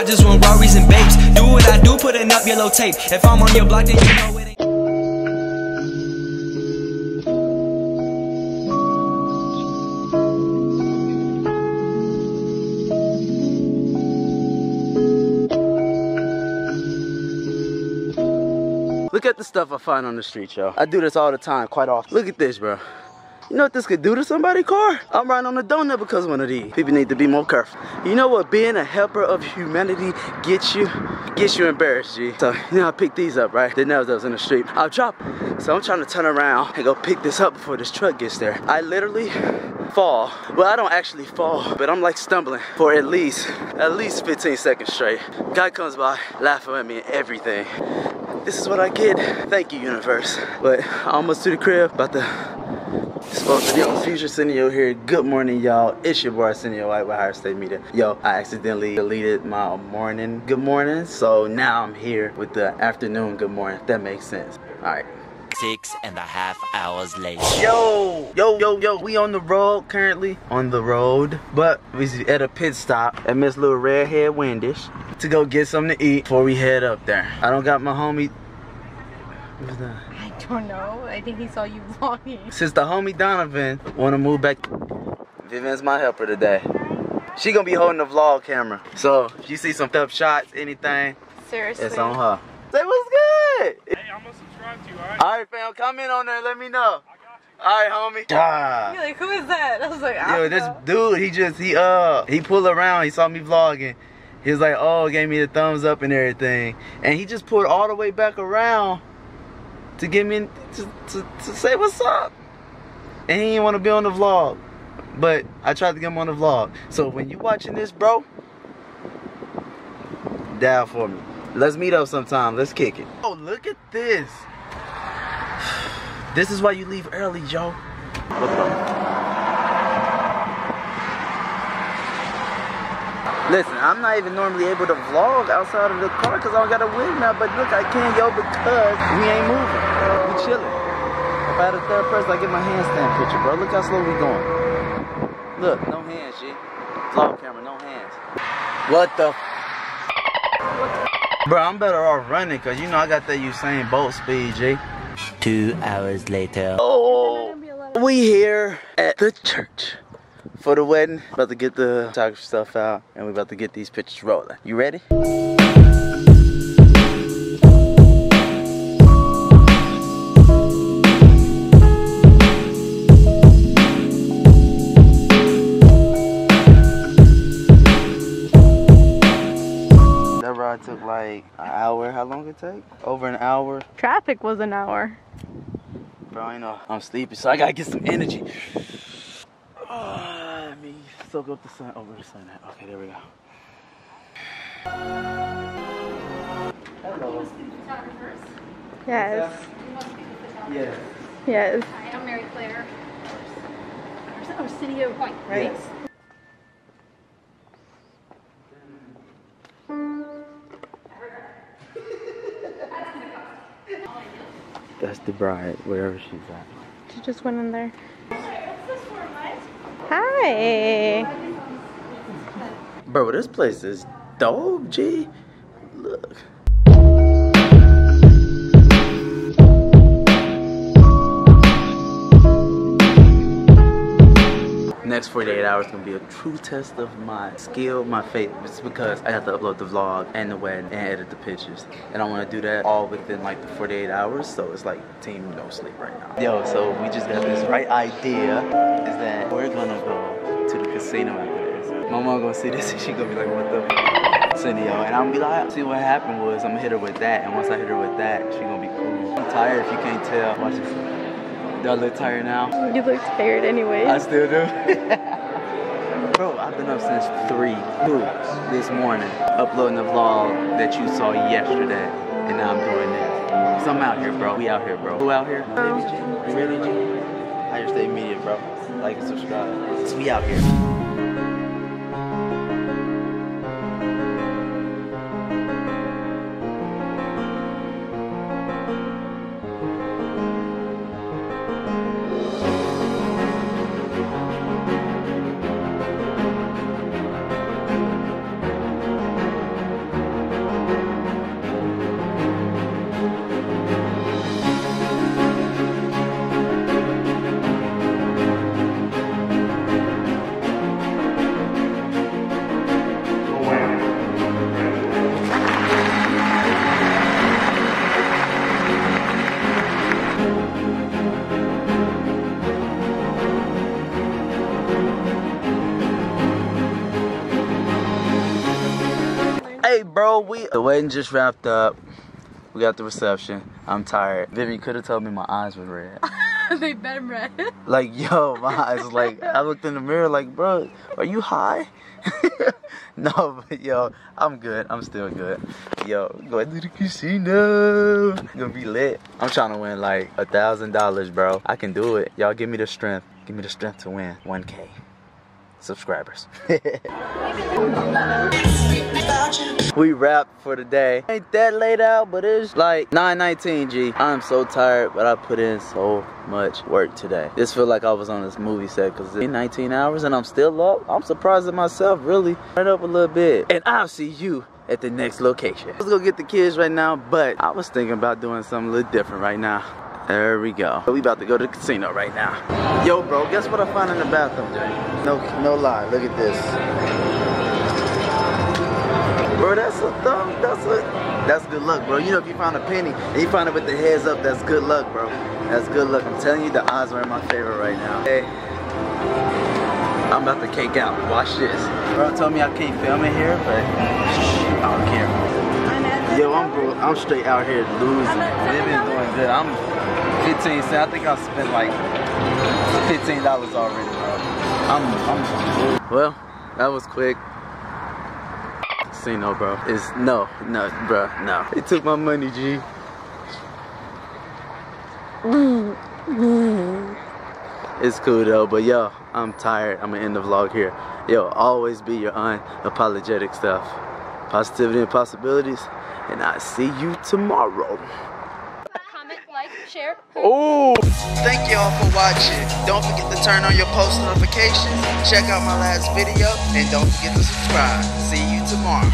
I just want Rory's and babes. Do what I do, putting up yellow tape. If I'm on your block, then you know it ain't. Look at the stuff I find on the street, y'all. I do this all the time, quite often. Look at this, bro. You know what this could do to somebody's car? I'm riding on a donut because of one of these. People need to be more careful. You know what? Being a helper of humanity gets you embarrassed, G. So, you know, I picked these up, right? Didn't know those in the street. I'll drop them. So I'm trying to turn around and go pick this up before this truck gets there. I literally fall. Well, I don't actually fall, but I'm like stumbling for at least 15 seconds straight. Guy comes by, laughing at me and everything. This is what I get. Thank you, universe. But almost to the crib, about to sponsor the future. Senio here. Good morning, y'all. It's your boy Senio White with Higher State Media. Yo, I accidentally deleted my morning good morning, so now I'm here with the afternoon good morning. If that makes sense. All right. 6.5 hours later. Yo, we on the road currently. On the road, but we at a pit stop at Miss Little Redhead Wendy's to go get something to eat before we head up there. I don't got my homie. What's that? I don't know. I think he saw you vlogging. Since the homie Donovan wanna move back. Vivian's my helper today. She gonna be holding the vlog camera. So if you see some tough shots, anything, seriously, it's on her. Say what's good. Hey, I'm gonna subscribe to you, alright? Alright, fam, comment on there and let me know. I got you. Alright, homie. God. You're like, who is that? I was like, yo, this dude, he pulled around, he saw me vlogging. He was like, oh, gave me the thumbs up and everything. And he just pulled all the way back around to get me in, to say what's up, and he didn't want to be on the vlog, but I tried to get him on the vlog. So when you watching this, bro, dial for me. Let's meet up sometime. Let's kick it. Oh, look at this. This is why you leave early, Joe. What's up? Listen, I'm not even normally able to vlog outside of the car because I don't got a wig now. But look, I can't, yo, because we ain't moving. Chilling. If I had a third person, I'd get my handstand picture, bro. Look how slow we going. Look, no hands, G. Vlog camera, no hands. What the? Bro, I'm better off running, cause you know I got that Usain Bolt speed, G. 2 hours later. Oh, we here at the church for the wedding. About to get the photography stuff out, and we about to get these pictures rolling. You ready? Took like an hour. How long it take? Over an hour. Traffic was an hour. Bro, I know I'm sleepy, so I gotta get some energy. Oh, let me soak up the sun over the sun. Okay, there we go. Hello. Yes. Yes. Yes. Hi, I'm Mary Claire. Oh, Senio White, right? Yes. That's the bride, wherever she's at. She just went in there. Hi. Bro, this place is dope, G. Look. Next 48 hours is gonna be a true test of my skill, my faith. It's because I have to upload the vlog and the wedding and edit the pictures. And I wanna do that all within like the 48 hours. So it's like team no sleep right now. Yo, so we just got this right idea is that we're gonna go to the casino after this. My mom gonna see this and she gonna be like, what the f Senio? And I'm gonna be like, see what happened was I'm gonna hit her with that. And once I hit her with that, she gonna be cool. I'm tired if you can't tell. Watch this. Do I look tired now? You look tired anyway. I still do. Bro, I've been up since 3 this morning, uploading the vlog that you saw yesterday, and now I'm doing this. So I'm out here, bro. We out here, bro. Who out here? You ready, G? Higher State Media, bro. Like and subscribe. So we out here. bro. The wedding just wrapped up. We got the reception. I'm tired. Vivian, you could have told me my eyes were red. They've been red. Like, yo, my eyes, like, I looked in the mirror like, bro, are you high? No, but yo, I'm good. I'm still good. Yo, going to the casino. Gonna be lit. I'm trying to win like $1,000, bro. I can do it. Y'all give me the strength. Give me the strength to win 1K subscribers. We wrap for the day. Ain't that laid out, but it's like 9:19, G. I'm so tired, but I put in so much work today. This feel like I was on this movie set, because it's 19 hours and I'm still up. I'm surprised at myself, really. Turn up a little bit, and I'll see you at the next location. Let's go get the kids right now, but I was thinking about doing something a little different right now. There we go. We about to go to the casino right now. Yo, bro, guess what I found in the bathroom, Jay? No lie, look at this. Bro, that's a thumb, that's good luck, bro. You know, if you found a penny and you found it with the heads up, that's good luck, bro. That's good luck. I'm telling you, the odds are in my favor right now. Hey, I'm about to cake out. Watch this. Bro told me I can't film it here, but I don't care. Yo, I'm straight out here losing. They've been doing good. I'm 15 cents. I think I spent like $15 already, bro. I'm well, that was quick. Casino, bro. It's no, bro, no. They took my money, G. It's cool though, but yo, I'm tired. I'm gonna end the vlog here. Yo, always be your unapologetic self. Positivity and possibilities. And I'll see you tomorrow. Comment, like, share. Oh! Thank y'all for watching. Don't forget to turn on your post notifications. Check out my last video. And don't forget to subscribe. See you tomorrow.